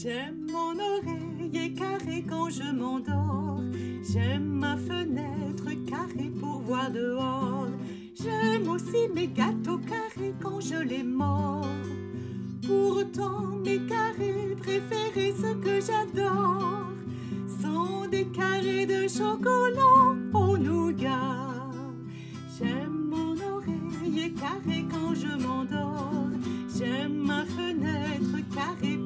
J'aime mon oreille écarée quand je m'endors. J'aime ma fenêtre carrée pour voir dehors. J'aime aussi mes gâteaux carrés quand je les mords. Pourtant mes carrés préférés, ceux que j'adore, sont des carrés de chocolat au nougat. J'aime mon oreille carrée quand je m'endors. J'aime ma fenêtre carrée